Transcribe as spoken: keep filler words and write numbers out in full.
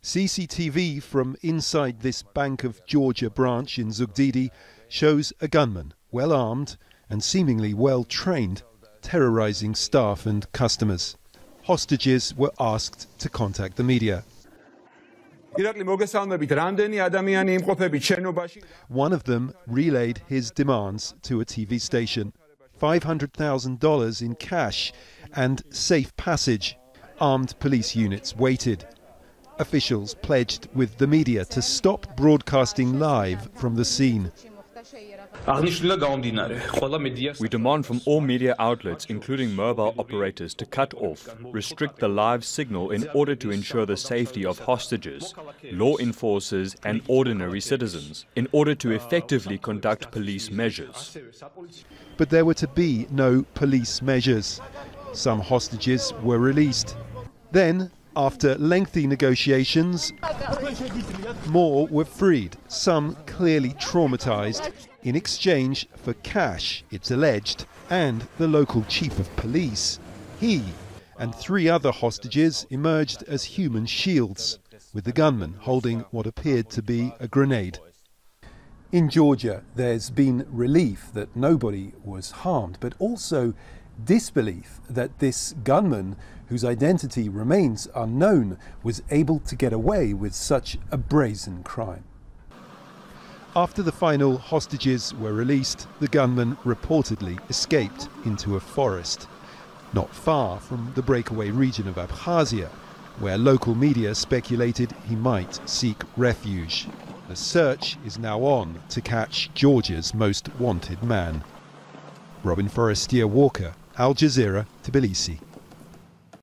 C C T V from inside this Bank of Georgia branch in Zugdidi shows a gunman, well armed and seemingly well trained, terrorizing staff and customers. Hostages were asked to contact the media. One of them relayed his demands to a T V station: five hundred thousand dollars in cash and safe passage. Armed police units waited. Officials pledged with the media to stop broadcasting live from the scene. We demand from all media outlets, including mobile operators, to cut off, restrict the live signal in order to ensure the safety of hostages, law enforcers and ordinary citizens, in order to effectively conduct police measures. But there were to be no police measures. Some hostages were released. Then, after lengthy negotiations, more were freed, some clearly traumatized, in exchange for cash, it's alleged, and the local chief of police. He and three other hostages emerged as human shields, with the gunman holding what appeared to be a grenade. In Georgia, there's been relief that nobody was harmed, but also disbelief that this gunman, whose identity remains unknown, was able to get away with such a brazen crime. After the final hostages were released, the gunman reportedly escaped into a forest, not far from the breakaway region of Abkhazia, where local media speculated he might seek refuge. A search is now on to catch Georgia's most wanted man. Robin Forestier-Walker, Al Jazeera, Tbilisi.